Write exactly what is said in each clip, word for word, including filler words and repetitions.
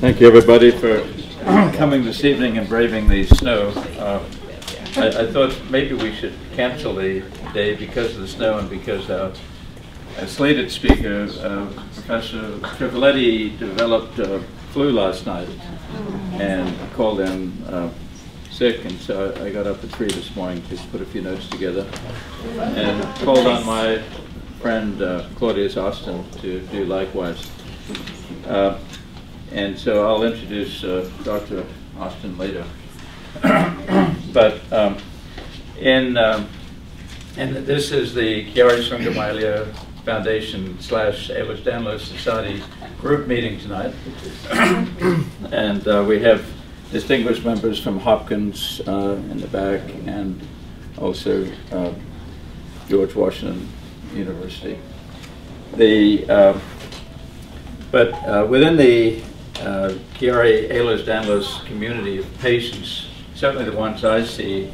Thank you, everybody, for coming this evening and braving the snow. Uh, I, I thought maybe we should cancel the day because of the snow and because our, our slated speaker, uh, Professor Trifiletti, developed uh, flu last night and called in uh, sick, and so I got up at three this morning to put a few notes together and called on my friend uh, Claudius Austin to do likewise. Uh, and so I'll introduce uh, Doctor Austin later. But um, in um, and this is the Chiari Syringomyelia Foundation slash Ehlers-Danlos Society group meeting tonight, and uh, we have distinguished members from Hopkins uh, in the back, and also uh, George Washington University. The uh, but uh, within the uh, Chiari Ehlers-Danlos community of patients, certainly the ones I see,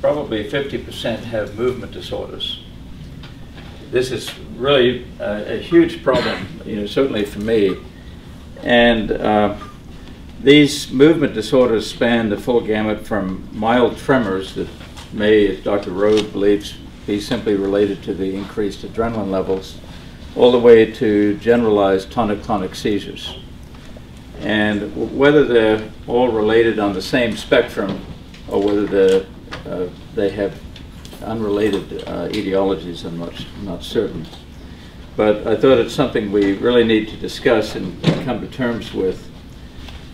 probably fifty percent have movement disorders. This is really a, a huge problem, you know, certainly for me. And uh, these movement disorders span the full gamut from mild tremors that may, as Doctor Rowe believes, be simply related to the increased adrenaline levels, all the way to generalized tonic-clonic seizures. And whether they're all related on the same spectrum or whether uh, they have unrelated uh, etiologies, I'm not, not certain. But I thought it's something we really need to discuss and come to terms with.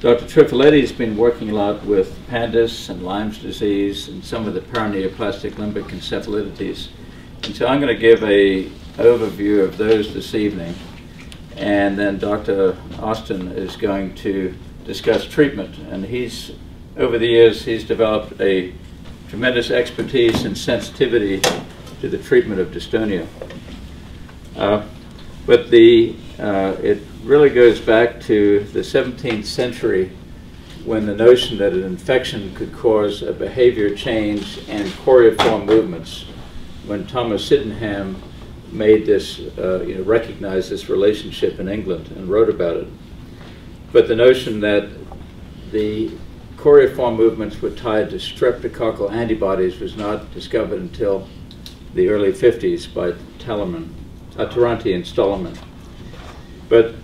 Doctor Trifiletti has been working a lot with PANDAS and Lyme's disease and some of the paraneoplastic limbic encephalitis. And so I'm going to give an overview of those this evening. And then Doctor Austin is going to discuss treatment. And he's, over the years, he's developed a tremendous expertise and sensitivity to the treatment of dystonia. Uh, but the, uh, it really goes back to the seventeenth century when the notion that an infection could cause a behavior change and choreiform movements, when Thomas Sydenham made this, uh, you know, recognized this relationship in England and wrote about it. But the notion that the choreiform movements were tied to streptococcal antibodies was not discovered until the early fifties by Taranta and Stollerman. But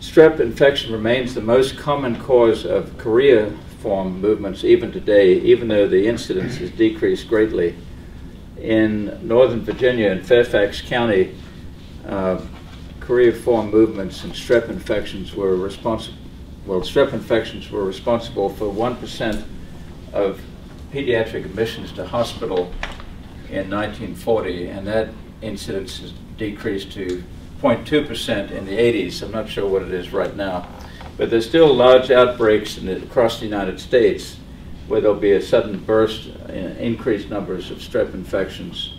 strep infection remains the most common cause of choreiform movements even today, even though the incidence has decreased greatly. In Northern Virginia and Fairfax County, uh, choreiform movements and strep infections were responsible. Well, strep infections were responsible for one percent of pediatric admissions to hospital in nineteen forty, and that incidence has decreased to zero point two percent in the eighties. I'm not sure what it is right now, but there's still large outbreaks in the, across the United States, where there'll be a sudden burst in increased numbers of strep infections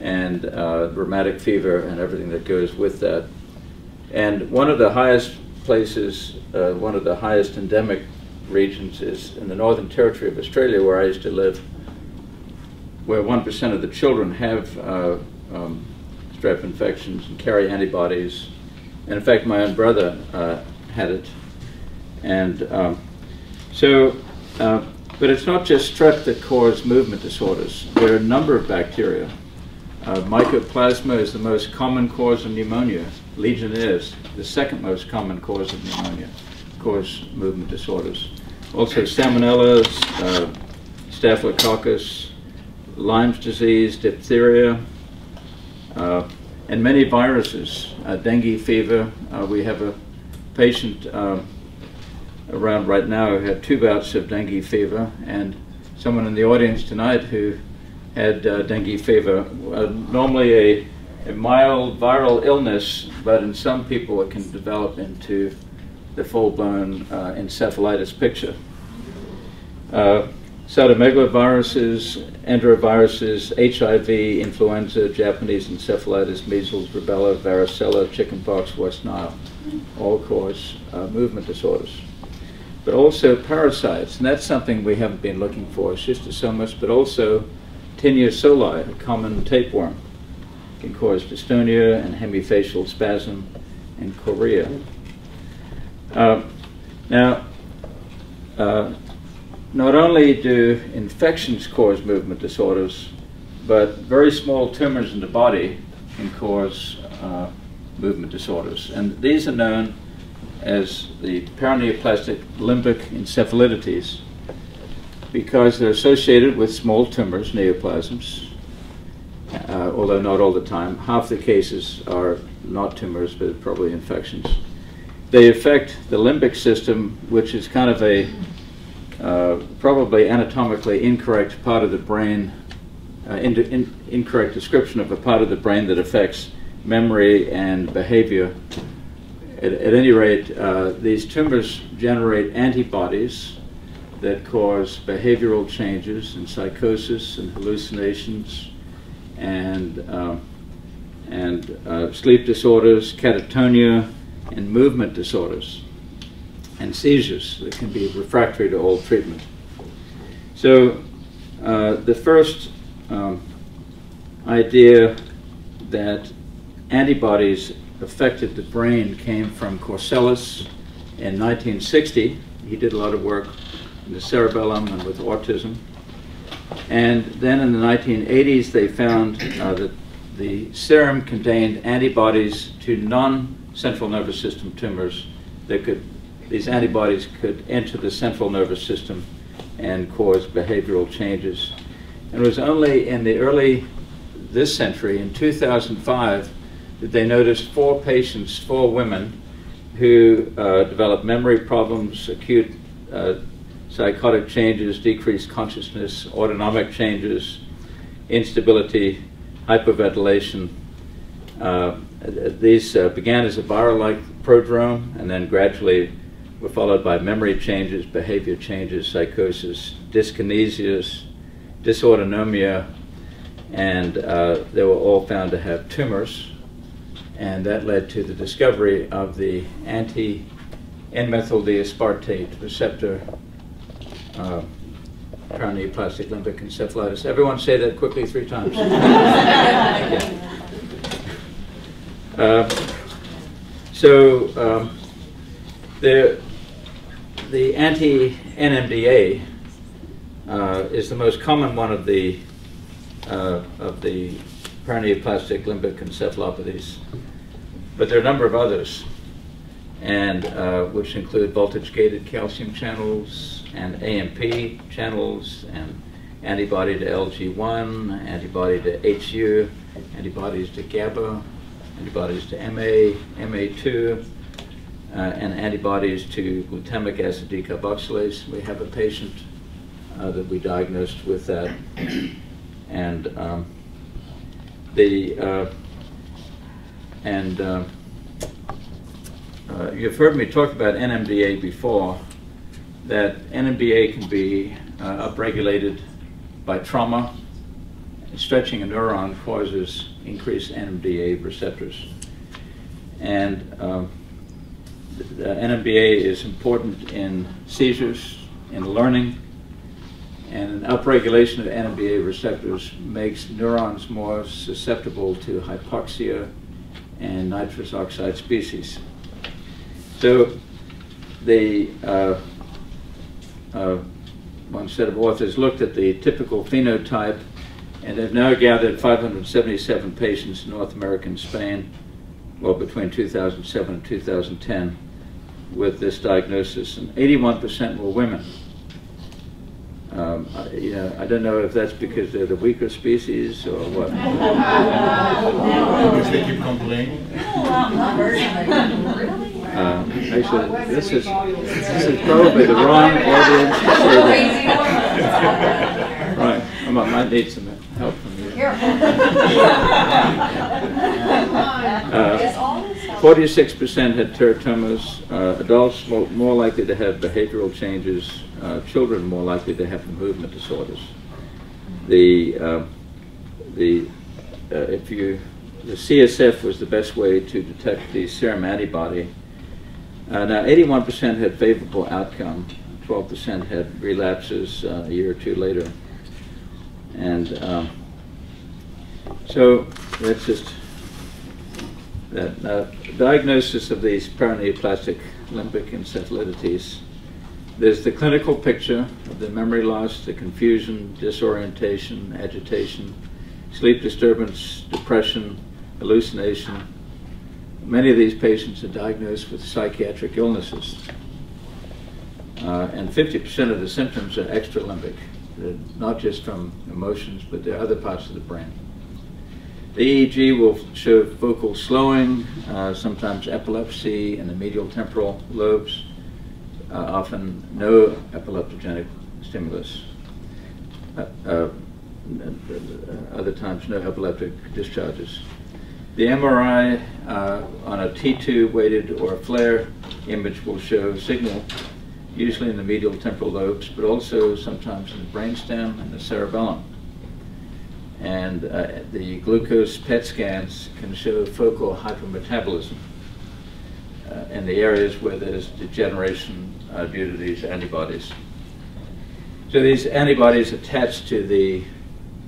and uh, rheumatic fever and everything that goes with that. And one of the highest places, uh, one of the highest endemic regions is in the Northern Territory of Australia, where I used to live, where one percent of the children have uh, um, strep infections and carry antibodies. And in fact, my own brother uh, had it. And um, so, uh, But it's not just strep that cause movement disorders. There are a number of bacteria. Uh, mycoplasma is the most common cause of pneumonia. Legionnaires, the second most common cause of pneumonia, cause movement disorders. Also salmonella, uh, staphylococcus, Lyme's disease, diphtheria, uh, and many viruses. Uh, dengue fever, uh, we have a patient uh, around right now who had two bouts of dengue fever, and someone in the audience tonight who had uh, dengue fever. Uh, normally a, a mild viral illness, but in some people it can develop into the full-blown uh, encephalitis picture. Uh, Cytomegaloviruses, enteroviruses, H I V, influenza, Japanese encephalitis, measles, rubella, varicella, chickenpox, West Nile, all cause uh, movement disorders. But also parasites, and that's something we haven't been looking for, schistosomas, but also tinea soli, a common tapeworm, can cause dystonia and hemifacial spasm and chorea. Uh, Now, uh, not only do infections cause movement disorders, but very small tumors in the body can cause uh, movement disorders. And these are known as the paraneoplastic limbic encephalitis because they're associated with small tumors, neoplasms, uh, although not all the time. Half the cases are not tumors, but probably infections. They affect the limbic system, which is kind of a uh, probably anatomically incorrect part of the brain, uh, in, in, incorrect description of a part of the brain that affects memory and behavior. At, at any rate, uh, these tumors generate antibodies that cause behavioral changes and psychosis and hallucinations and, uh, and uh, sleep disorders, catatonia, and movement disorders and seizures that can be refractory to all treatment. So uh, the first um, idea that antibodies affected the brain came from Corsellis in nineteen sixty. He did a lot of work in the cerebellum and with autism. And then in the nineteen eighties, they found uh, that the serum contained antibodies to non-central nervous system tumors that could, these antibodies could enter the central nervous system and cause behavioral changes. And it was only in the early this century, in two thousand five, that they noticed four patients, four women, who uh, developed memory problems, acute uh, psychotic changes, decreased consciousness, autonomic changes, instability, hyperventilation. Uh, these uh, began as a viral-like prodrome and then gradually were followed by memory changes, behavior changes, psychosis, dyskinesias, dysautonomia, and uh, they were all found to have tumors. And that led to the discovery of the anti-N-methyl-D-aspartate receptor uh, paraneoplastic limbic encephalitis. Everyone say that quickly three times. Yeah. uh, so um, the, the anti-N M D A uh, is the most common one of the, uh, of the paraneoplastic limbic encephalopathies. But there are a number of others, and uh, which include voltage-gated calcium channels and A M P channels and antibody to L G one, antibody to H U, antibodies to GABA, antibodies to M A, M A two, uh, and antibodies to glutamic acid decarboxylase. We have a patient uh, that we diagnosed with that. And um, the uh, And uh, uh, you've heard me talk about N M D A before, that N M D A can be uh, upregulated by trauma. Stretching a neuron causes increased N M D A receptors. And uh, the N M D A is important in seizures, in learning, and an upregulation of N M D A receptors makes neurons more susceptible to hypoxia and nitrous oxide species. So the, uh, uh, one set of authors looked at the typical phenotype, and they've now gathered five hundred seventy-seven patients in North America and Spain, well, between two thousand seven and two thousand ten, with this diagnosis, and eighty-one percent were women. Um, I, you know, I don't know if that's because they're the weaker species or what. Because they keep complaining. um, actually, this is this is probably the wrong audience to say that. Right, I might need some help from you. forty-six percent uh, had teratomas. Uh, adults more, more likely to have behavioral changes. Uh, children more likely to have movement disorders. The uh, the uh, if you the C S F was the best way to detect the serum antibody. Uh, now, eighty-one percent had favorable outcome. twelve percent had relapses uh, a year or two later. And uh, so that's just that uh, diagnosis of these paraneoplastic limbic encephalitis. There's the clinical picture of the memory loss, the confusion, disorientation, agitation, sleep disturbance, depression, hallucination. Many of these patients are diagnosed with psychiatric illnesses. Uh, and fifty percent of the symptoms are extralimbic. They're not just from emotions, but they're other parts of the brain. The E E G will show vocal slowing, uh, sometimes epilepsy in the medial temporal lobes, uh, often no epileptogenic stimulus. Uh, uh, other times no epileptic discharges. The M R I uh, on a T two weighted or a flare image will show signal, usually in the medial temporal lobes, but also sometimes in the brainstem and the cerebellum. And uh, the glucose P E T scans can show focal hypermetabolism uh, in the areas where there's degeneration uh, due to these antibodies. So these antibodies attach to the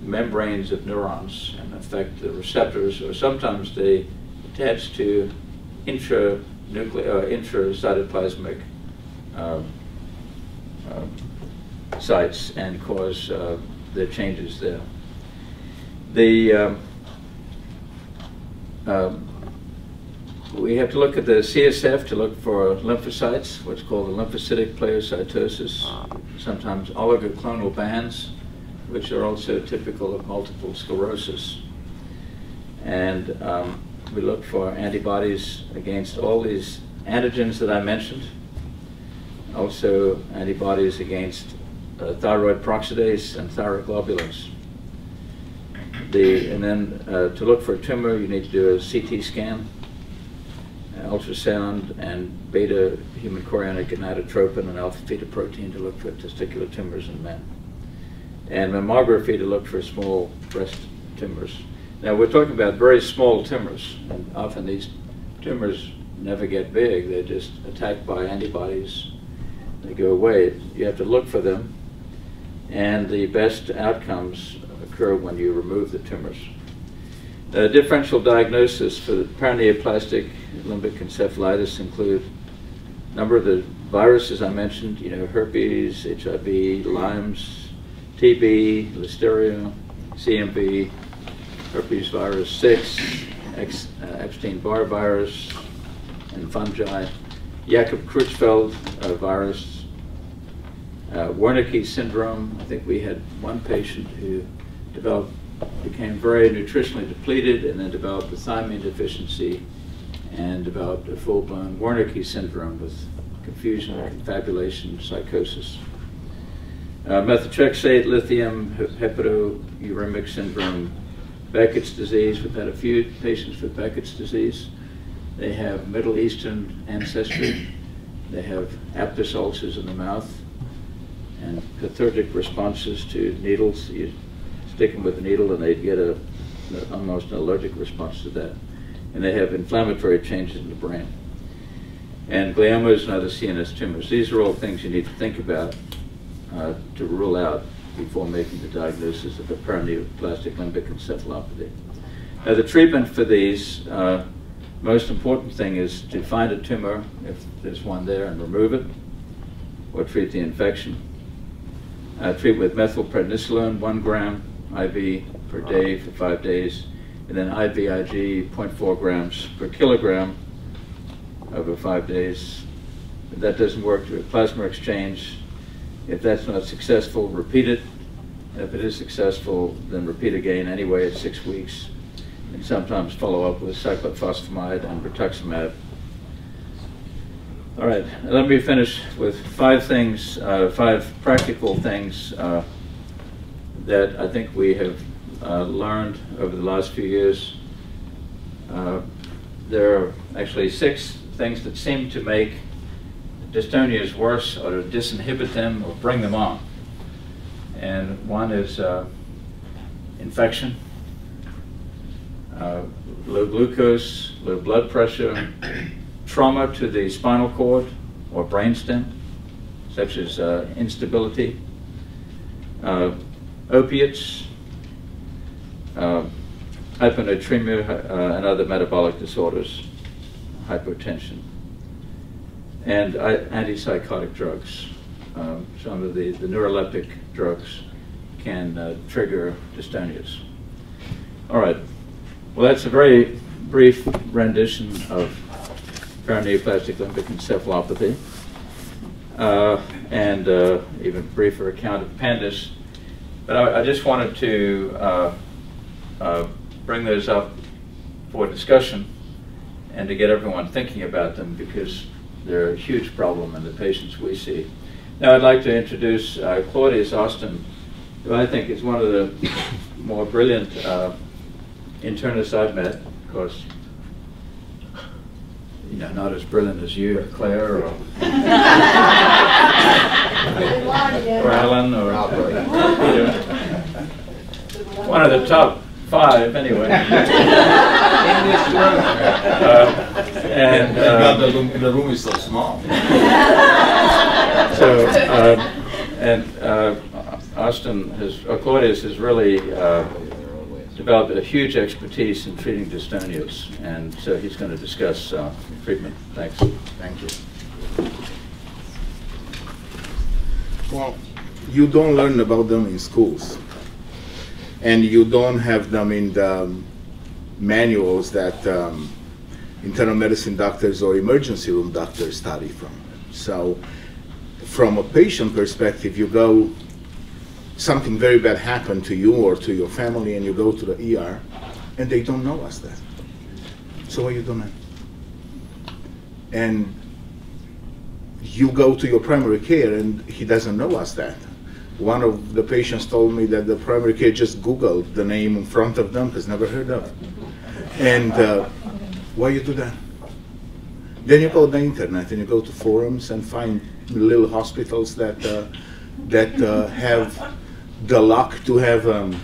membranes of neurons and affect the receptors, or sometimes they attach to intranuclear, uh, intracytoplasmic uh, uh, sites and cause uh, the changes there. The um, uh, we have to look at the C S F to look for lymphocytes, what's called the lymphocytic pleocytosis, sometimes oligoclonal bands, which are also typical of multiple sclerosis. And um, we look for antibodies against all these antigens that I mentioned, also antibodies against uh, thyroid peroxidase and thyroglobulins. The, and then uh, to look for a tumor, you need to do a C T scan, uh, ultrasound, and beta human chorionic gonadotropin and alpha-fetoprotein to look for testicular tumors in men, and mammography to look for small breast tumors. Now we're talking about very small tumors, and often these tumors never get big. They're just attacked by antibodies. They go away. You have to look for them, and the best outcomes occur when you remove the tumors. The differential diagnosis for the paraneoplastic limbic encephalitis include a number of the viruses I mentioned, you know, herpes, H I V, Lyme's, T B, listeria, C M V, herpes virus six, Ex, uh, Epstein-Barr virus, and fungi, Jakob Creutzfeldt uh, virus, uh, Wernicke syndrome. I think we had one patient who developed, became very nutritionally depleted and then developed a thymine deficiency and developed a full-blown Wernicke syndrome with confusion, confabulation, psychosis. Uh, methotrexate, lithium, hepatouremic syndrome, Beckwith's disease. We've had a few patients with Beckwith's disease. They have Middle Eastern ancestry. They have aphthous ulcers in the mouth and cathartic responses to needles. You stick them with a needle and they'd get a, almost an allergic response to that. And they have inflammatory changes in the brain. And gliomas and other C N S tumors. These are all things you need to think about Uh, to rule out before making the diagnosis of a paraneoplastic limbic encephalopathy. Now the treatment for these, uh, most important thing is to find a tumor, if there's one there, and remove it, or treat the infection. Uh, treat with methylprednisolone, one gram I V per day for five days, and then I V I G, zero point four grams per kilogram over five days. If that doesn't work, do a plasma exchange. If that's not successful, repeat it. If it is successful, then repeat again anyway at six weeks, and sometimes follow up with cyclophosphamide and rituximab. All right, let me finish with five things, uh, five practical things uh, that I think we have uh, learned over the last few years. Uh, there are actually six things that seem to make dystonias worse or to disinhibit them or bring them on. And one is uh, infection, uh, low glucose, low blood pressure, trauma to the spinal cord or brainstem, such as uh, instability, uh, opiates, uh, hyponatremia, uh, and other metabolic disorders, hypotension, and antipsychotic drugs. um, some of the, the neuroleptic drugs can uh, trigger dystonias. All right, well, that's a very brief rendition of paraneoplastic limbic encephalopathy, uh, and uh, even briefer account of PANDAS. But I, I just wanted to uh, uh, bring those up for discussion and to get everyone thinking about them, because they're a huge problem in the patients we see. Now I'd like to introduce uh, Claudius Austin, who I think is one of the more brilliant uh, internists I've met. Of course, you know, not as brilliant as you or Claire or, or Alan or Peter. One of the top five, anyway. uh, and uh, the, room, the room is so small. So, uh, and uh, Austin has, or Claudius has really uh, developed a huge expertise in treating dystonias, and so he's going to discuss uh, treatment. Thanks. Thank you. Well, you don't learn about them in schools, and you don't have them in the manuals that um, internal medicine doctors or emergency room doctors study from. So from a patient perspective, you go, something very bad happened to you or to your family, and you go to the E R, and they don't know us that. So what are you doing? And you go to your primary care, and he doesn't know us that. One of the patients told me that the primary care just Googled the name in front of them, has never heard of it. And uh, why you do that? Then you go to the internet and you go to forums and find little hospitals that, uh, that uh, have the luck to have um,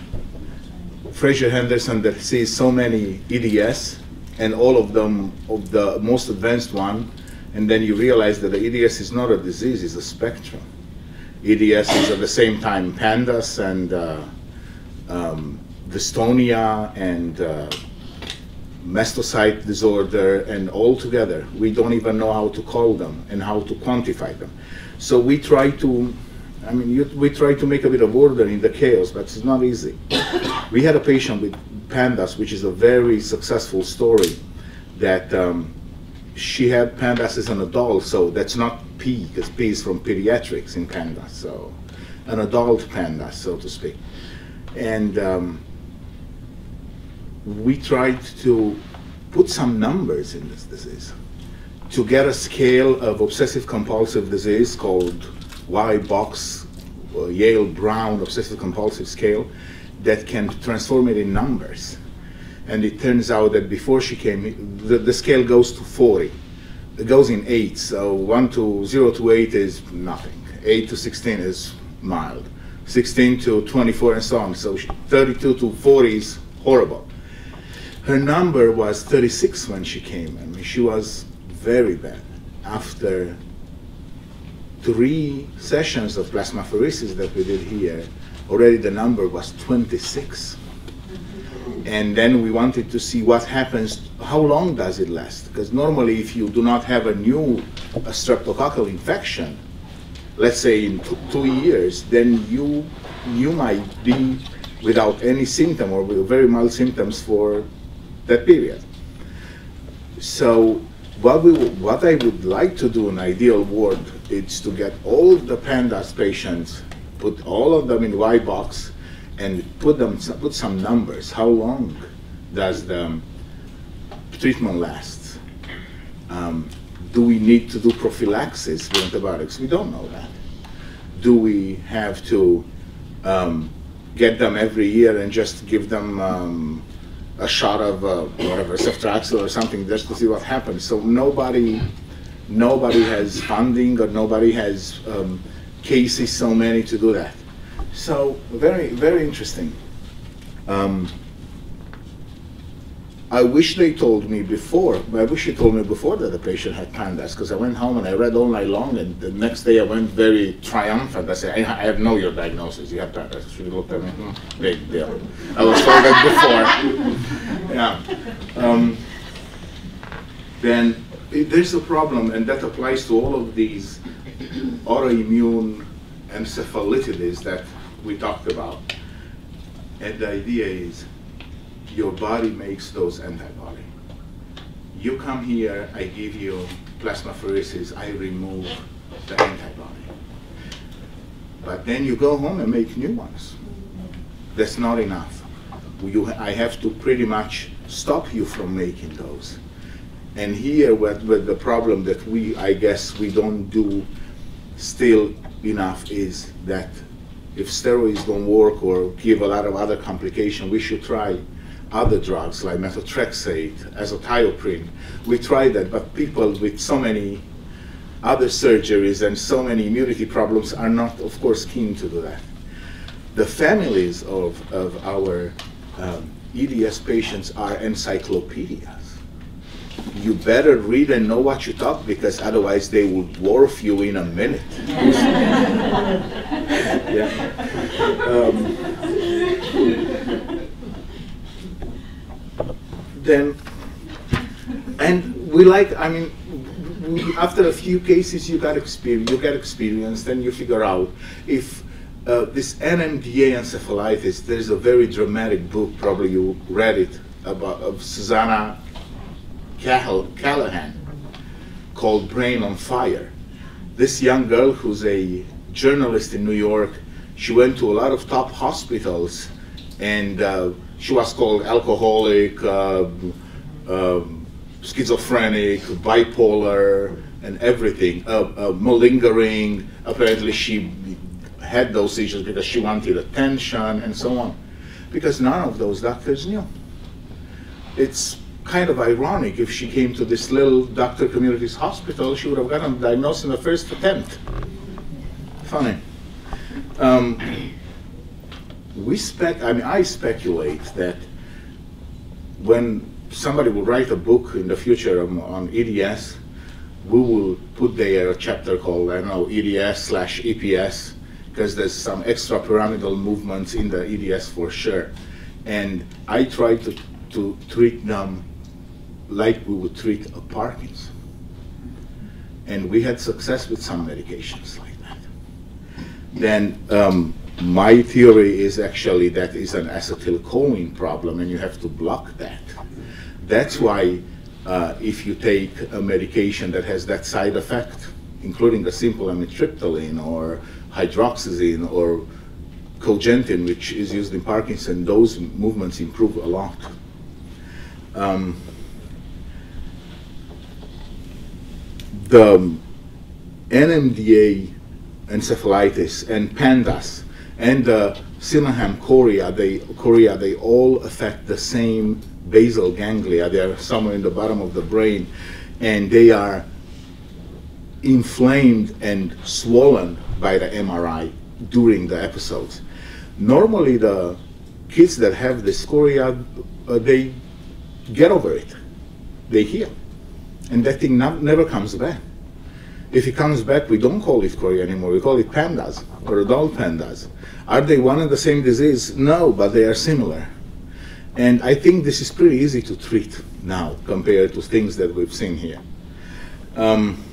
Frazier-Henderson that sees so many E D S, and all of them of the most advanced one, and then you realize that the E D S is not a disease, it's a spectrum. E D S is at the same time PANDAS and uh, um, dystonia and uh, mastocyte disorder, and all together. We don't even know how to call them and how to quantify them. So we try to, I mean, you, we try to make a bit of order in the chaos, but it's not easy. We had a patient with PANDAS, which is a very successful story, that um, she had PANDAS as an adult, so that's not P, because P is from pediatrics in PANDAS, so an adult PANDAS, so to speak. And um, we tried to put some numbers in this disease to get a scale of obsessive-compulsive disease called Y-box, Yale-Brown obsessive-compulsive scale, that can transform it in numbers. And it turns out that before she came, the, the scale goes to forty. It goes in eights, so one to zero to eight is nothing. Eight to sixteen is mild. Sixteen to twenty-four and so on. So thirty-two to forty is horrible. Her number was thirty-six when she came. I mean, she was very bad. After three sessions of plasmapheresis that we did here, already the number was twenty-six. And then we wanted to see what happens, how long does it last? Because normally if you do not have a new a streptococcal infection, let's say in two, two years, then you, you might be without any symptom or with very mild symptoms for that period. So what, we, what I would like to do in ideal world is to get all the PANDAS patients, put all of them in Y box, and put them, put some numbers. How long does the treatment last? Um, do we need to do prophylaxis with antibiotics? We don't know that. Do we have to um, get them every year and just give them um, a shot of uh, whatever, ceftriaxone or something, just to see what happens? So nobody, nobody has funding, or nobody has um, cases so many to do that. So very, very interesting. Um, I wish they told me before, I wish you told me before that the patient had PANDAS, because I went home and I read all night long, and the next day I went very triumphant. I said, I, I know your diagnosis, you have PANDAS. She looked at me, mm, big deal. I was told that before. Yeah. Um, then it, there's a problem, and that applies to all of these autoimmune encephalitides that we talked about. And the idea is your body makes those antibodies. You come here, I give you plasmapheresis, I remove the antibody. But then you go home and make new ones. That's not enough. You, I have to pretty much stop you from making those. And here, with, with the problem that we, I guess, we don't do still enough is that if steroids don't work or give a lot of other complications, we should try other drugs like methotrexate, azathioprine. We tried that, but people with so many other surgeries and so many immunity problems are not, of course, keen to do that. The families of, of our um, E D S patients are encyclopedias. You better read and know what you talk, because otherwise they will dwarf you in a minute. Yeah. um, then, and we like, I mean, we, after a few cases you got experience, you get experience, then you figure out if uh, this N M D A encephalitis, there's a very dramatic book, probably you read it, about of Susanna Callahan called Brain on Fire. This young girl who's a journalist in New York, she went to a lot of top hospitals and uh, she was called alcoholic, uh, uh, schizophrenic, bipolar, and everything, uh, uh, malingering. Apparently she had those issues because she wanted attention and so on, because none of those doctors knew. It's kind of ironic. If she came to this little doctor community's hospital, she would have gotten diagnosed in the first attempt. Funny. Um, we spec, I mean, I speculate that when somebody will write a book in the future on, on E D S, we will put there a chapter called, I don't know, E D S slash E P S, because there's some extrapyramidal movements in the E D S for sure. And I try to, to treat them like we would treat a Parkinson's. And we had success with some medications like that. Then um, my theory is actually that is an acetylcholine problem and you have to block that. That's why uh, if you take a medication that has that side effect, including a simple amitriptyline or hydroxyzine or cogentin, which is used in Parkinson's, those movements improve a lot. Um, the N M D A encephalitis and PANDAS and the Sydenham chorea, they, chorea, they all affect the same basal ganglia. They are somewhere in the bottom of the brain, and they are inflamed and swollen by the M R I during the episodes. Normally the kids that have this chorea, uh, they get over it, they heal, and that thing not, never comes back. If it comes back, we don't call it chorea anymore, we call it pandas or adult pandas. Are they one and the same disease? No, but they are similar. And I think this is pretty easy to treat now compared to things that we've seen here. Um,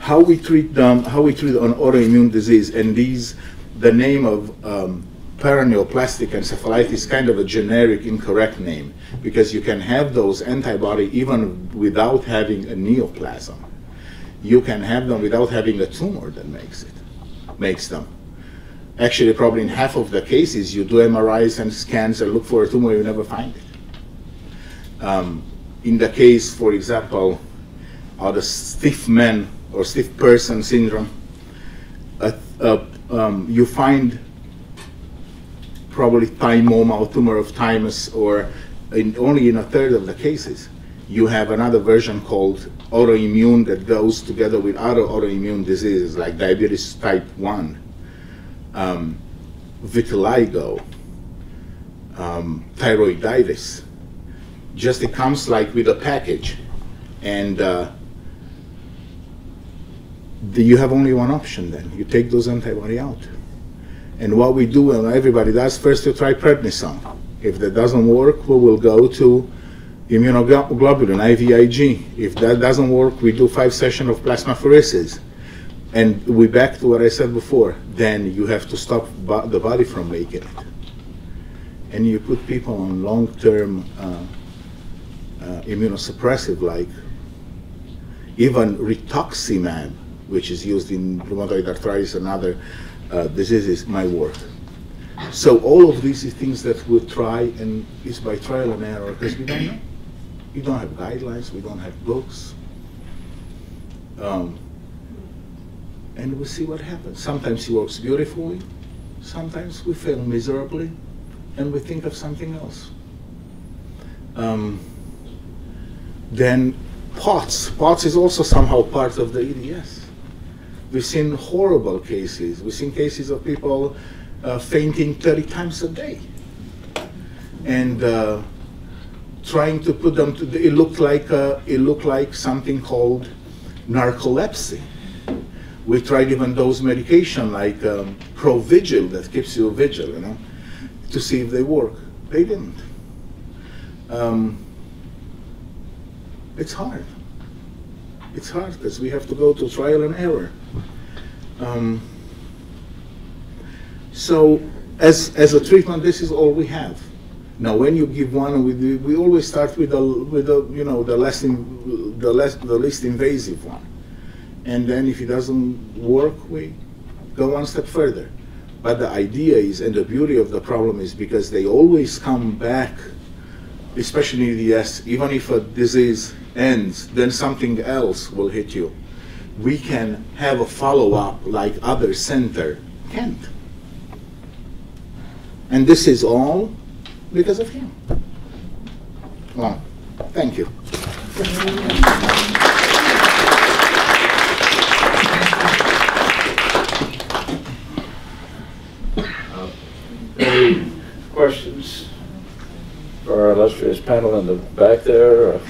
how we treat them, how we treat an autoimmune disease, and these, the name of um, paraneoplastic encephalitis is kind of a generic, incorrect name, because you can have those antibodies even without having a neoplasm. You can have them without having a tumor that makes it, makes them. Actually, probably in half of the cases, you do M R Is and scans and look for a tumor, you never find it. Um, in the case, for example, of the stiff man or stiff person syndrome, uh, uh, um, you find probably thymoma or tumor of thymus, or in, only in a third of the cases. You have another version called autoimmune that goes together with other autoimmune diseases like diabetes type one, um, vitiligo, um, thyroiditis. Just it comes like with a package, and uh, the, you have only one option then. You take those antibodies out. And what we do, and everybody does, first you try prednisone. If that doesn't work, we will go to immunoglobulin, I V I G. If that doesn't work, we do five sessions of plasmapheresis. And we're back to what I said before. Then you have to stop bo the body from making it. And you put people on long-term uh, uh, immunosuppressive, like even rituximab, which is used in rheumatoid arthritis and other uh, diseases, might work. So all of these things that we try, and it's by trial and error, because we don't know. We don't have guidelines, we don't have books. Um, and we'll see what happens. Sometimes it works beautifully, sometimes we fail miserably, and we think of something else. Um, then POTS. POTS is also somehow part of the E D S. We've seen horrible cases. We've seen cases of people uh, fainting thirty times a day. And uh, trying to put them to the, it looked like uh, it looked like something called narcolepsy. We tried even those medication like um, Provigil that keeps you vigil, you know, to see if they work. They didn't. Um, it's hard. It's hard because we have to go to trial and error. Um, so as, as a treatment, this is all we have. Now, when you give one, we, we always start with the, with the, you know, the, less in, the, less, the least invasive one. And then if it doesn't work, we go one step further. But the idea is, and the beauty of the problem is, because they always come back, especially in E D S, even if a disease ends, then something else will hit you. We can have a follow-up like other center can't. And this is all because of him. Well, thank you. Any questions for our illustrious panel in the back there? Or?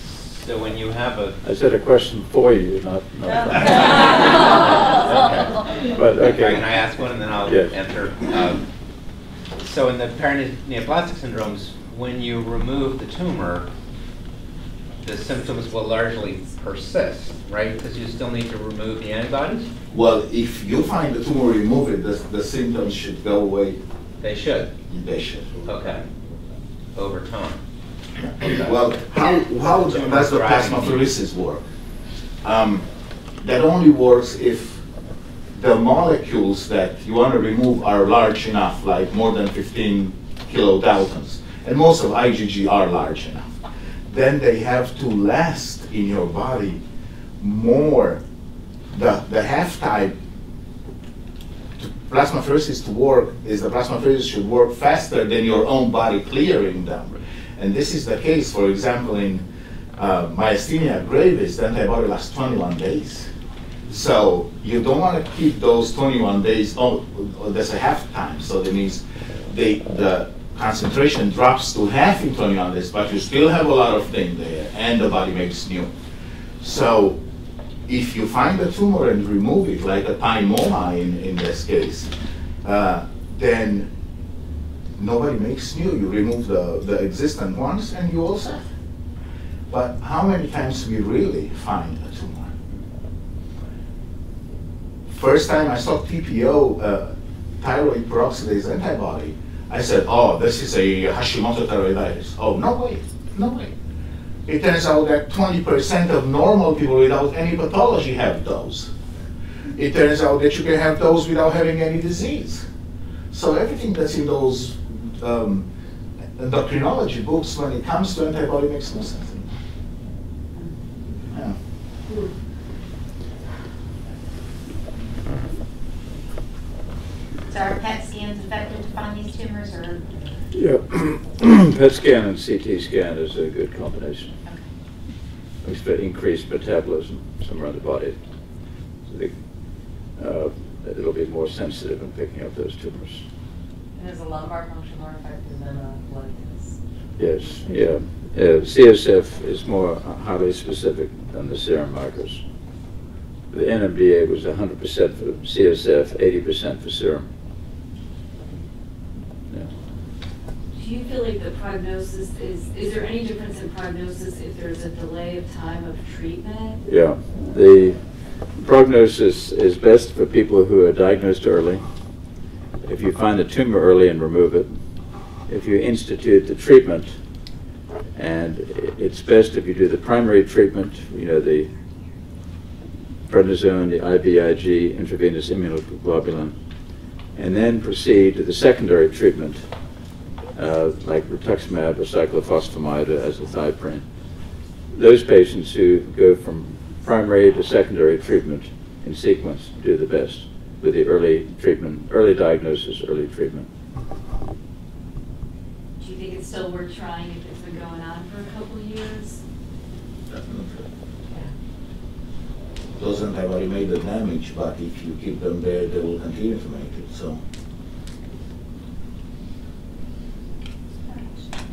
So when you have a... I said a question for you, not... not okay. But, okay. Sorry, can I ask one and then I'll yes. answer? Um, so in the paraneoplastic syndromes, when you remove the tumor, the symptoms will largely persist, right? Because you still need to remove the antibodies? Well, if you find the tumor, remove it, the, the symptoms should go away. They should? They should. Okay. Over time. Okay. Well, how, how the does the plasmapheresis work? Um, that only works if the molecules that you want to remove are large enough, like more than fifteen kilodaltons. And most of I G G are large enough. Then they have to last in your body more. The, the half-type plasmapheresis to work is the plasmapheresis should work faster than your own body clearing them. And this is the case, for example, in uh, myasthenia gravis, the antibody lasts twenty-one days. So you don't want to keep those twenty-one days, oh, that's a half-time, so that means they, the concentration drops to half in twenty-one days, but you still have a lot of things there, and the body makes new. So if you find a tumor and remove it, like a thymoma in, in this case, uh, then nobody makes new. You remove the, the existing ones, and you all set. But how many times we really find a tumor? First time I saw T P O, uh, thyroid peroxidase antibody, I said, oh, this is a Hashimoto thyroiditis. Oh, no way, no way. It turns out that twenty percent of normal people without any pathology have those. It turns out that you can have those without having any disease. So everything that's in those um, endocrinology books, when it comes to antibody, makes no sense. Yeah. So are PET scans effective to find these tumors, or? Yeah, PET scan and C T scan is a good combination. Okay. It's for increased metabolism somewhere in the body. So they, uh, it'll be more sensitive in picking up those tumors. And is the lumbar function more effective than a blood test? Yes, yeah. yeah. C S F is more highly specific than the serum markers. The N M D A was one hundred percent for C S F, eighty percent for serum. do you feel like the prognosis is, is there any difference in prognosis if there's a delay of time of treatment? Yeah, the prognosis is best for people who are diagnosed early. If you find the tumor early and remove it, if you institute the treatment, and it's best if you do the primary treatment, you know, the prednisone, the I V I G, intravenous immunoglobulin, and then proceed to the secondary treatment, uh, like rituximab or cyclophosphamide or azathioprine. Those patients who go from primary to secondary treatment in sequence do the best with the early treatment, early diagnosis, early treatment. Do you think it's still worth trying if it's been going on for a couple of years? Definitely. Doesn't have already made the damage, but if you keep them there, they will continue to make it. So,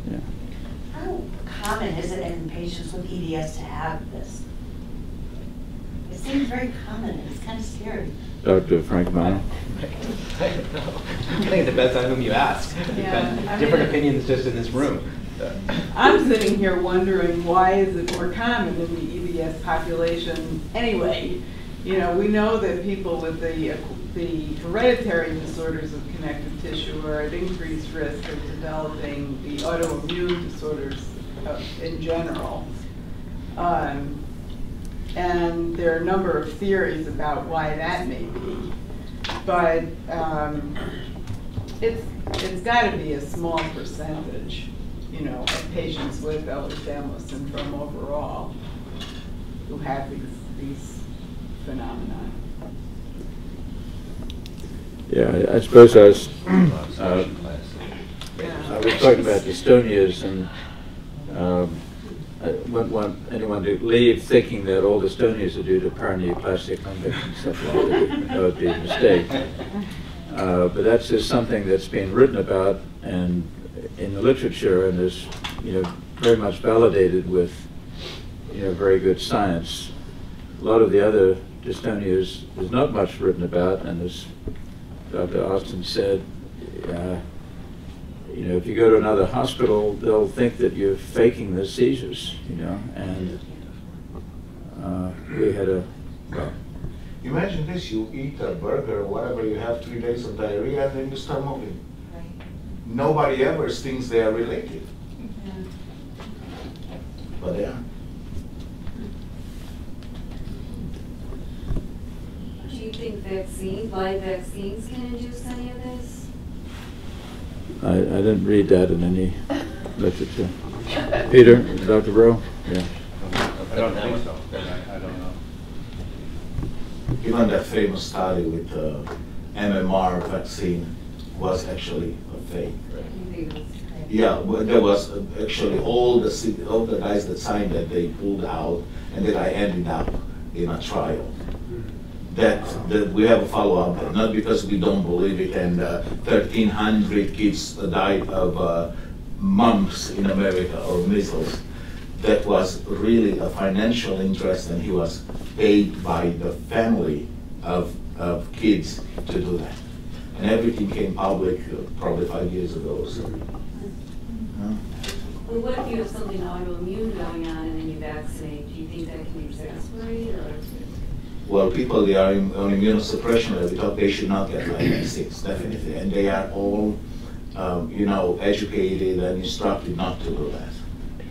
yeah. How common is it in patients with E D S to have this? It seems very common. It's kind of scary. Doctor Frank Meyer. I don't know. I think it depends on whom you ask. Yeah, I mean, different opinions just in this room. I'm sitting here wondering, why is it more common in the E D S population anyway? You know, we know that people with the, the hereditary disorders of connective tissue are at increased risk of developing the autoimmune disorders of, in general. Um, and there are a number of theories about why that may be. But um, it's, it's got to be a small percentage, you know, of patients with Ehlers-Danlos syndrome overall who have these, these phenomena. Yeah, I, I suppose I was, uh, yeah. I was talking about dystonias, and um, I wouldn't want anyone to leave thinking that all dystonias are due to paraneoplastic limbic encephalitides. That would be a mistake. Uh, but that's just something that's been written about and in the literature, and is, you know, very much validated with, you know, very good science. A lot of the other dystonias there's not much written about, and as Doctor Austin said, uh, you know, if you go to another hospital, they'll think that you're faking the seizures, you know, and uh, we had a, well, imagine this, you eat a burger, whatever, you have three days of diarrhea, and then you start moving. Nobody ever thinks they are related, but they are. Do you think vaccines, live vaccines, can induce any of this? I, I didn't read that in any literature. Peter, Doctor Rowe? Yeah. I don't think so. I don't know. Even that famous study with the uh, M M R vaccine was actually a fake. Right? Yeah, but there was actually all the all the guys that signed that, they pulled out, and the guy ended up in a trial. That, that we have a follow-up, not because we don't believe it, and uh, thirteen hundred kids died of uh, mumps in America, or measles. That was really a financial interest, and he was paid by the family of, of kids to do that. And everything came public uh, probably five years ago. So. Yeah. Well, what if you have something autoimmune going on and then you vaccinate? Do you think that can exacerbate? Or? Well, people they are in, on immunosuppression, we thought they should not get vaccines, definitely. And they are all, um, you know, educated and instructed not to do that.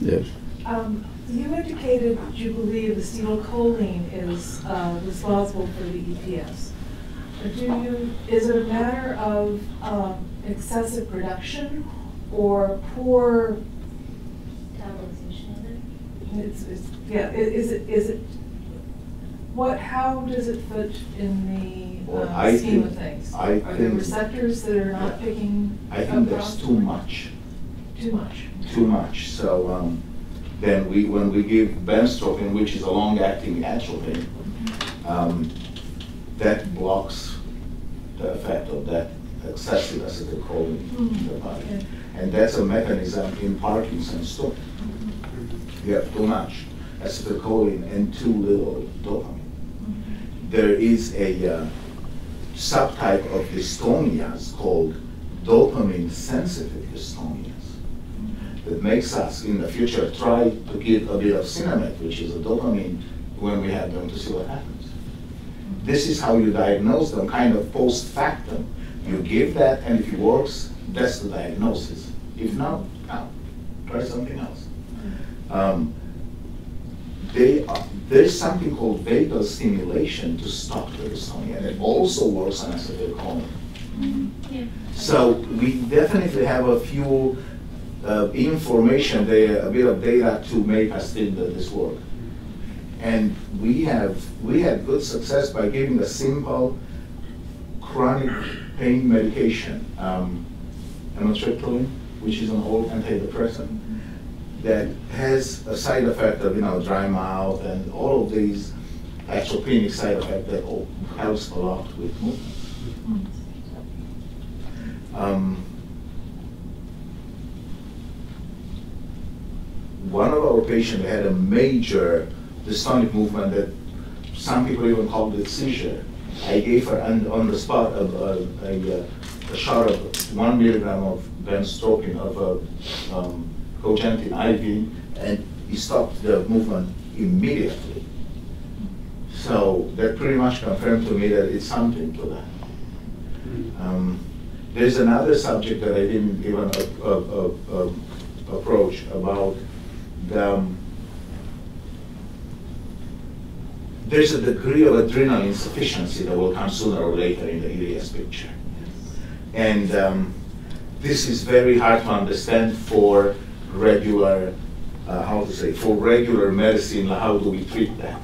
Yes. Um, You indicated that you believe acetylcholine is uh, responsible for the E P S. Do you, is it a matter of um, excessive production or poor metabolization of it? It's, it's, yeah, is, is it, is it, what, how does it fit in the um, well, scheme think, of things? I are there receptors that are not picking I think there's too much. Too much. Too much, so. Um, Then we, when we give benztropine, which is a long-acting atropine, um, that blocks the effect of that excessive acetylcholine mm-hmm. in the body, okay. And that's a mechanism in Parkinson's too. Mm-hmm. You have too much acetylcholine and too little dopamine. Mm-hmm. There is a uh, subtype of dystonias called dopamine-sensitive dystonias that makes us, in the future, try to give a bit of cinnamate, which is a dopamine, when we have them to see what happens. This is how you diagnose them, kind of post factum. You give that, and if it works, that's the diagnosis. If not, now try something else. Um, they are, there's something called vagal stimulation to stop the dystonia, and it also works on acetylcholine. Mm-hmm. Yeah. So we definitely have a few uh, information there, a bit of data to make us think that this works. And we have we had good success by giving a simple chronic pain medication, um, amitriptyline, which is an oral antidepressant, that has a side effect of, you know, dry mouth and all of these atropinic side effects that helps a lot with movement. Um, one of our patients had a major dystonic movement that some people even called it seizure. I gave her on, on the spot of a, a, a shot of one milligram of benztropine of a um, cogentin I V, and he stopped the movement immediately. So that pretty much confirmed to me that it's something to that. Um, there's another subject that I didn't even uh, uh, uh, approach about the um, there's a degree of adrenal insufficiency that will come sooner or later in the E D S picture. Yes. And um, this is very hard to understand for regular, uh, how to say, for regular medicine, how do we treat that?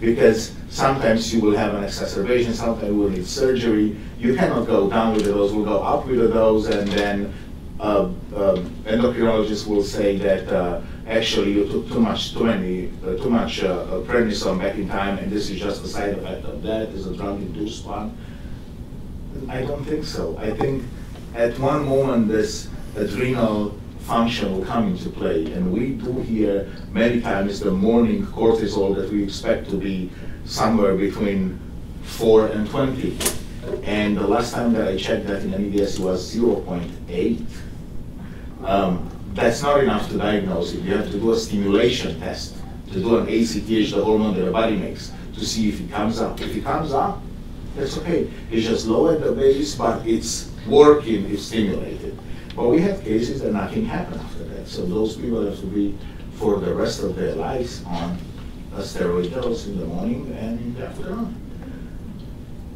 Because sometimes you will have an exacerbation, sometimes you will need surgery. You cannot go down with the dose, we'll go up with the dose, and then uh, um, endocrinologists will say that uh, actually you took too much too many, uh, too much uh, prednisone back in time, and this is just a side effect of that. Is a drug-induced one? I don't think so. I think at one moment this adrenal function will come into play, and we do hear many times the morning cortisol that we expect to be somewhere between four and twenty, and the last time that I checked that in N M D A was zero point eight. Um, That's not enough to diagnose it. You have to do a stimulation test, to do an A C T H, the hormone that the body makes, to see if it comes up. If it comes up, that's okay. It's just low at the base, but it's working, it's stimulated. But we have cases that nothing happened after that. So those people have to be, for the rest of their lives, on a steroid dose in the morning and in the afternoon.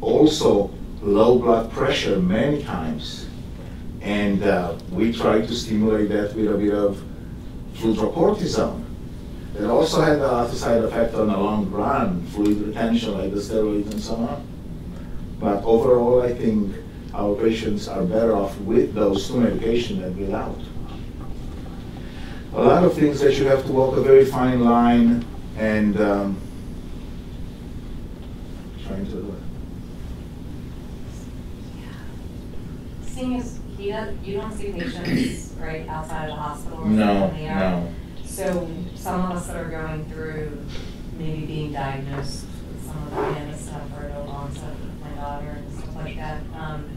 Also, low blood pressure many times. And uh, we try to stimulate that with a bit of fludrocortisone. It also had a side effect on the long run, fluid retention like the steroids and so on. But overall, I think our patients are better off with those two medications than without. A lot of things that you have to walk a very fine line and um, trying to do it. Seeing as you don't see patients right outside of the hospital. No, they are. No. So some of us that are going through maybe being diagnosed with some of the PANDAS stuff or adult onset with my daughter and stuff like that, um,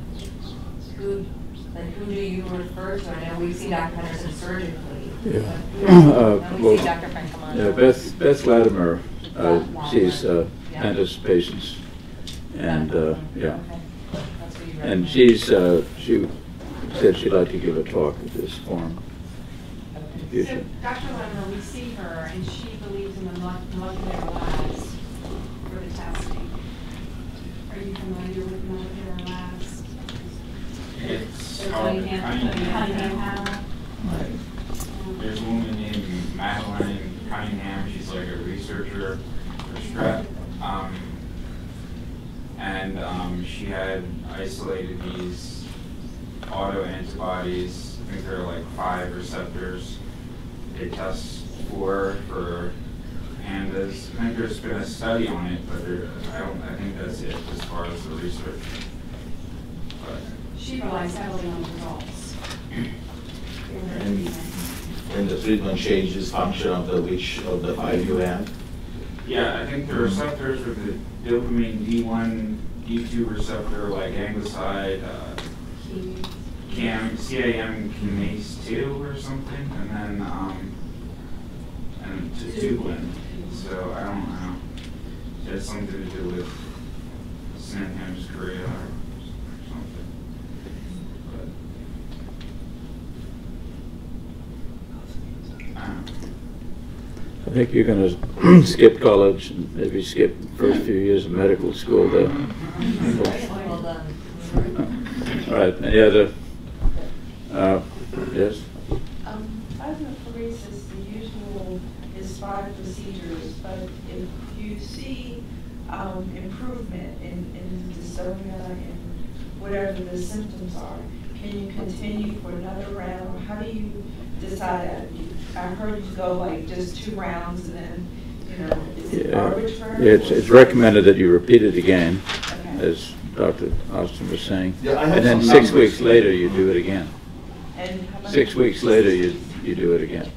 who, like, who do you refer to? I know we've seen Doctor Henderson surgically. Yeah. Uh, and we've well, seen Doctor Francomano. Yeah, Beth, Beth Latimer uh, Latimer. sees uh, yeah. PANDAS patients. And, uh, yeah. Okay. That's what you and she's, uh, she... said she'd like to give a talk at this forum. Okay. So, Doctor Latimer, we see her, and she believes in the molecular labs for the testing. Are you familiar with molecular labs? It's called the Cunningham. There's a woman named Madeline Cunningham. She's like a researcher for Strep. Um, and um, she had isolated these autoantibodies. I think there are like five receptors they test for for PANDAS. I think there's been a study on it, but there, I don't. I think that's it as far as the research. But she relies heavily on the results. and, and the treatment changes function of the which of the five you have. Yeah, I think the receptors with the dopamine D one D two receptor like anglicide, uh, Cam, C A M kinase two or something, and then um, and tubulin. So I don't know. It has something to do with Sydenham's chorea or something. But, I don't know. I think you're going to skip college and maybe skip the first few years of medical school there. Well done. All right, any other? Uh, yes? Um, plasmapheresis, the usual is five procedures, but if you see um, improvement in, in dystonia and whatever the symptoms are, can you continue for another round? How do you decide? I heard you go like just two rounds and then, you know, is yeah. it arbitrary? Yeah, it's, it's recommended that you repeat it again, okay, as Doctor Austin was saying. Yeah, and then six weeks later you do it again. And Six weeks later, you, you do it again.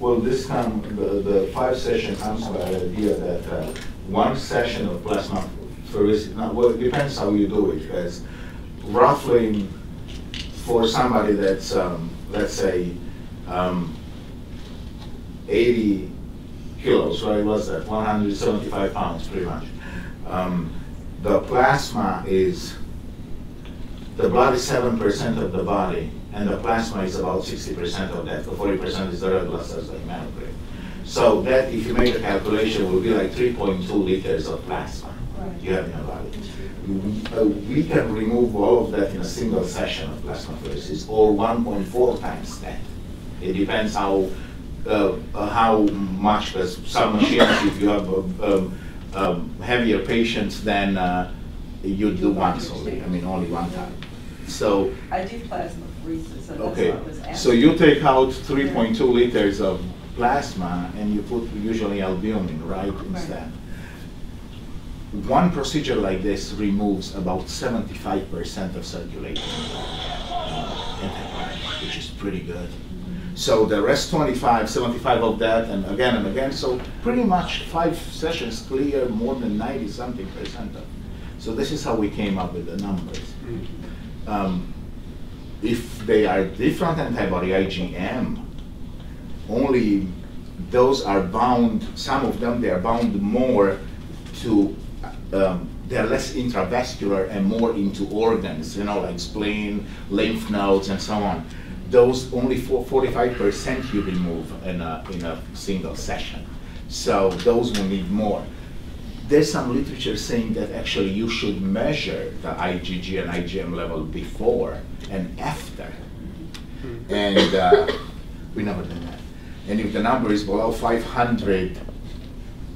Well, this time, the, the five session comes by the idea that uh, one session of plasmapheresis, now, well, it depends how you do it, guys. Roughly, for somebody that's, um, let's say, um, eighty kilos, right, what's that? one hundred seventy-five pounds, pretty much. Um, the plasma is, the blood is seven percent of the body, and the plasma is about sixty percent of that. The forty percent is the red blood cells, like hemoglobin. So that, if you make a calculation, will be like three point two liters of plasma right. you have in your body. Uh, we can remove all of that in a single session of plasmapheresis, or one point four times that. It depends how uh, how much. Some machines, if you have um, um, heavier patients, then uh, you do once only. I mean, only one time. So I do plasmapheresis, so okay. That's what I was asking. So you take out three point two liters of plasma and you put usually albumin, right, right, instead. One procedure like this removes about seventy-five percent of circulating antibody, which is pretty good. Mm-hmm. So the rest twenty-five, seventy-five of that, and again and again. So pretty much five sessions clear more than ninety something percent of. So this is how we came up with the numbers. Um, if they are different antibody I G M, only those are bound, some of them they are bound more to, um, they're less intravascular and more into organs, you know, like spleen, lymph nodes, and so on. Those only for forty-five percent you remove in a, in a single session. So those will need more. There's some literature saying that actually you should measure the I G G and I G M level before and after. Mm-hmm. And uh, we never did that. And if the number is below five hundred,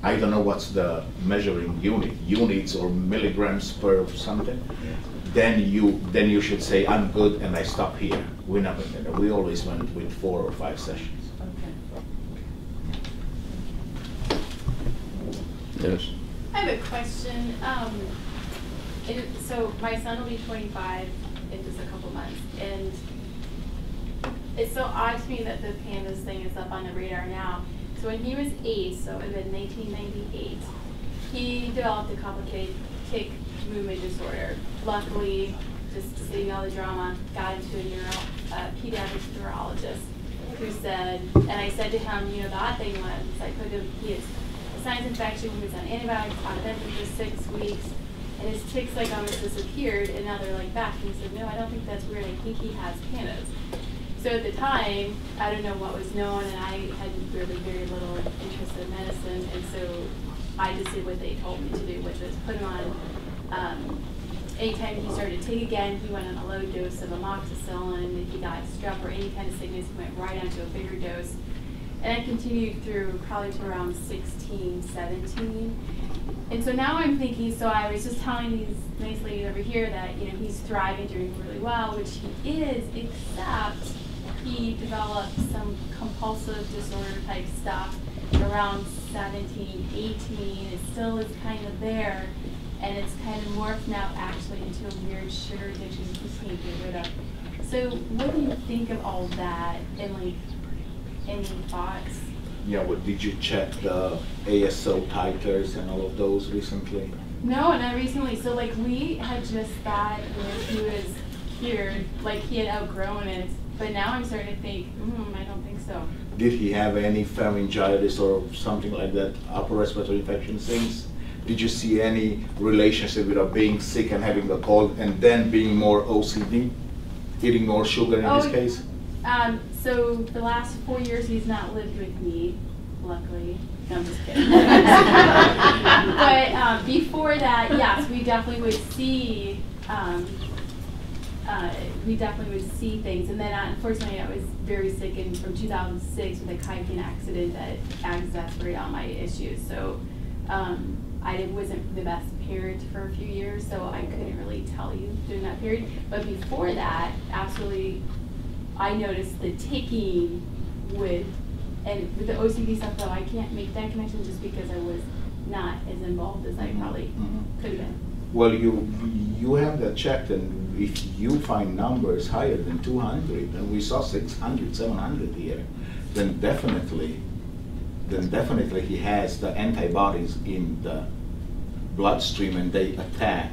I don't know what's the measuring unit, units or milligrams per something, yeah. then you then you should say, I'm good and I stop here. We never did that. We always went with four or five sessions. Okay. Yes. I have a question. Um, it, so my son will be twenty-five in just a couple months, and it's so odd to me that the PANDAS thing is up on the radar now. So when he was eight, so it was nineteen ninety-eight, he developed a complicated tic movement disorder. Luckily, just saving all the drama, got into a neuro, uh, pediatric neurologist who said, and I said to him, you know, the odd thing was, I could have, he is sinus infection, he was on antibiotics, on venting for six weeks, and his tics like almost disappeared, and now they're like back. And he said, no, I don't think that's weird, I think he has PANDAS. So at the time, I don't know what was known, and I had really very little interest in medicine, and so I just did what they told me to do, which was put him on, um, anytime he started tic again, he went on a low dose of amoxicillin, he got strep or any kind of sickness, he went right onto a bigger dose. And I continued through probably to around sixteen, seventeen. And so now I'm thinking, so I was just telling these nice ladies over here that, you know, he's thriving, doing really well, which he is, except he developed some compulsive disorder type stuff around seventeen, eighteen. It still is kind of there, and it's kind of morphed now actually into a weird sugar addiction he can't get rid of. So what do you think of all that? And like, any thoughts? you know, what, did you check the A S O titers and all of those recently? No, not recently. So like we had just that when he was here, like he had outgrown it. But now I'm starting to think, hmm, I don't think so. Did he have any pharyngitis or something like that, upper respiratory infection things? Did you see any relationship with being sick and having a cold and then being more O C D, eating more sugar in oh, this case? Um, so the last four years he's not lived with me, luckily. No, I'm just kidding. But um, before that, yes, we definitely would see um, uh, we definitely would see things. And then uh, unfortunately I was very sick in, from two thousand six with a kayaking accident that exacerbated all my issues. So um, I wasn't the best parent for a few years, so I couldn't really tell you during that period. But before that, absolutely, I noticed the ticking with, and with the O C D stuff though, I can't make that connection just because I was not as involved as I probably mm-hmm. could have been. Well, you you have that checked, and if you find numbers higher than two hundred, and we saw six hundred, seven hundred here, then definitely then definitely he has the antibodies in the bloodstream, and they attack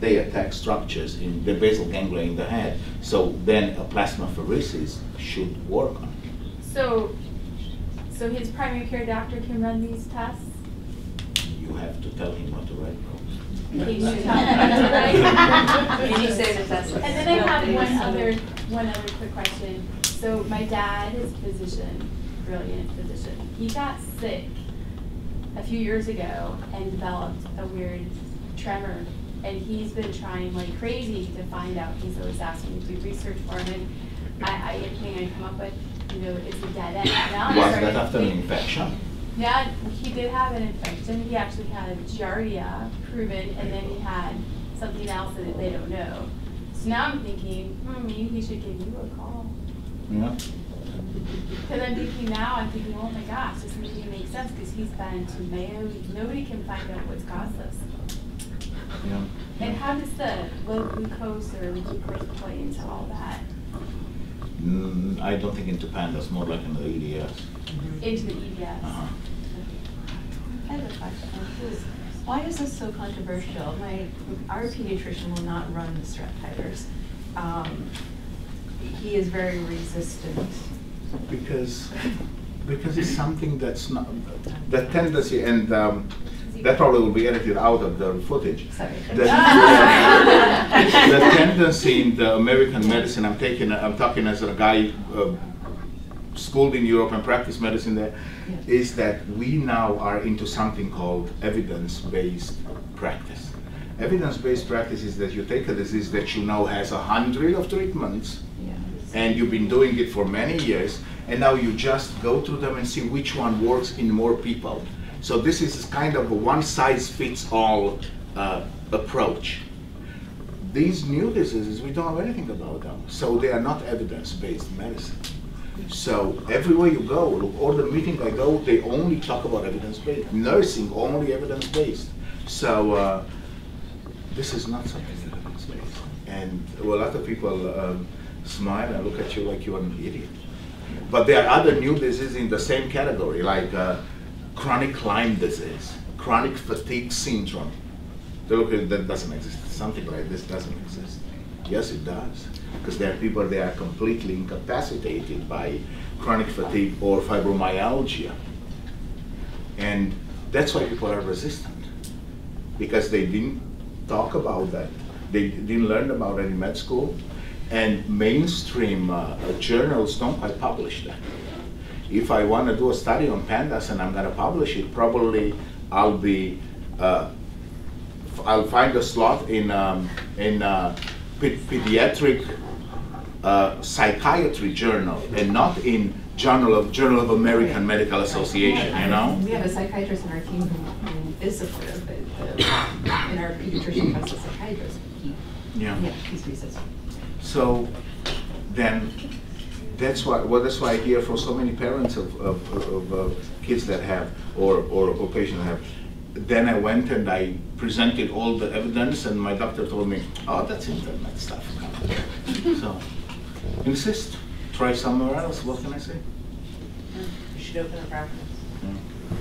they attack structures in the basal ganglia in the head. So then a plasmapheresis should work on it. So, so his primary care doctor can run these tests? You have to tell him what to write. He should have to write. He say that that's what. And then I have one other, one other quick question. So my dad is a physician. Brilliant physician. He got sick a few years ago and developed a weird tremor, and he's been trying like crazy to find out. He's always asking me to do research for him, and I, I anything I come up with, you know, it's a dead end. Now I'm was that after an infection? Yeah, he did have an infection. He actually had giardia proven, and then he had something else that they don't know. So now I'm thinking, hmm, maybe he should give you a call. Yeah. Because I'm thinking now, I'm thinking, oh my gosh, this really makes sense because he's been to Mayo. Nobody can find out what's caused this. Yeah. And how does the low glucose or glucose play into all that? Mm, I don't think into PANDAS, more like in the E D S. Mm-hmm. Into the E D S. Uh-huh. Okay. I have a question. Why is this so controversial? My our pediatrician will not run the strep titers. Um, he is very resistant. Because, because it's something that's not the tendency, and um, that probably will be edited out of the footage. Sorry. The, uh, the tendency in the American medicine. I'm taking. I'm talking as a guy uh, schooled in Europe and practiced medicine there. Yeah. Is that we now are into something called evidence-based practice. Evidence-based practice is that you take a disease that you know has a hundred of treatments. Yeah. And you've been doing it for many years, and now you just go through them and see which one works in more people. So this is kind of a one-size-fits-all uh, approach. These new diseases, we don't know anything about them, so they are not evidence-based medicine. So everywhere you go, look, all the meeting I go, they only talk about evidence-based. Nursing, only evidence-based. So uh, this is not something evidence-based. And well, a lot of people, um, smile and look at you like you are an idiot. But there are other new diseases in the same category, like uh, chronic Lyme disease, chronic fatigue syndrome. They look at that doesn't exist. Something like this doesn't exist. Yes, it does, because there are people that are completely incapacitated by chronic fatigue or fibromyalgia, and that's why people are resistant, because they didn't talk about that. They didn't learn about it in med school. And mainstream uh, journals don't quite publish that. If I want to do a study on PANDAS and I'm going to publish it, probably I'll be uh, I'll find a slot in um, in a pediatric uh, psychiatry journal and not in Journal of Journal of American Medical Association. You know, we have a psychiatrist in our team who is supportive, but in our pediatrician has a psychiatrist. Yeah, yeah, he's resistant. So then that's why well, that's why I hear from so many parents of, of, of, of kids that have or, or, or patients that have. Then I went and I presented all the evidence, and my doctor told me, oh, that's internet stuff. So insist, try somewhere else, what can I say? should open a practice?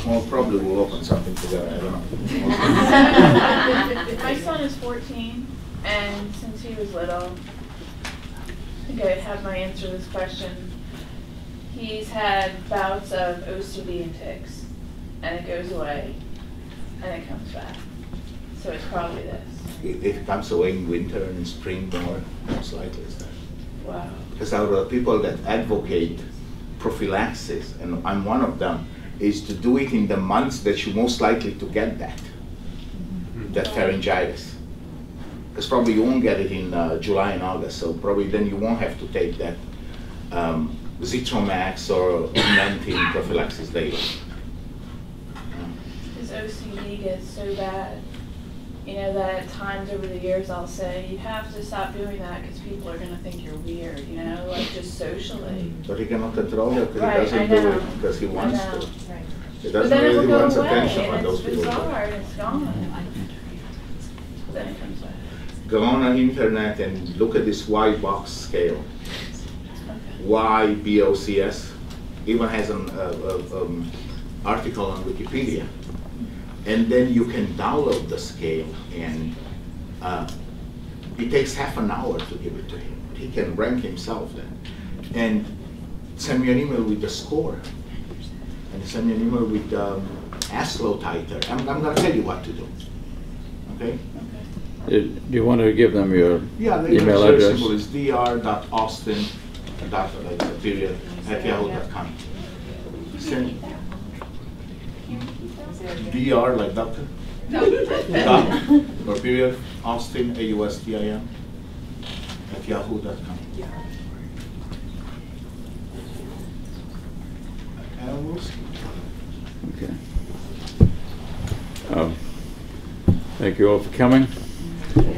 Well, probably we'll open something together, I don't know. My son is fourteen, and since he was little, I think I have my answer to this question. He's had bouts of O C D and tics, and it goes away, and it comes back. So it's probably this. It, it comes away in winter and in spring more, most likely. Is that? Wow. Because there are people that advocate prophylaxis, and I'm one of them, is to do it in the months that you're most likely to get that, mm-hmm. that pharyngitis. Because probably you won't get it in uh, July and August, so probably then you won't have to take that um, Zitromax or Mentin prophylaxis daily. His O C D gets so bad, you know, that at times over the years I'll say, you have to stop doing that because people are going to think you're weird, you know, like just socially. But he cannot control it because right, he doesn't do it because he wants to. Right. He doesn't really want attention from those people. But then it will go away, and it's bizarre, and it's gone. Then it comes back. Go on the internet and look at this white box scale. Okay. Y B O C S even has an uh, uh, um, article on Wikipedia. And then you can download the scale, and uh, it takes half an hour to give it to him. He can rank himself then. And send me an email with the score. And send me an email with um, ASLO titer. I'm, I'm going to tell you what to do. Okay? Do you want to give them your yeah, the email address? Yeah, the is dr dot austin dot period at yahoo dot com. D R like doctor? No. Doc, or period, Austin, A U S T I N, at yahoo dot com. Okay. Um, thank you all for coming.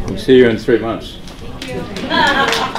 We'll see you in three months. Thank you.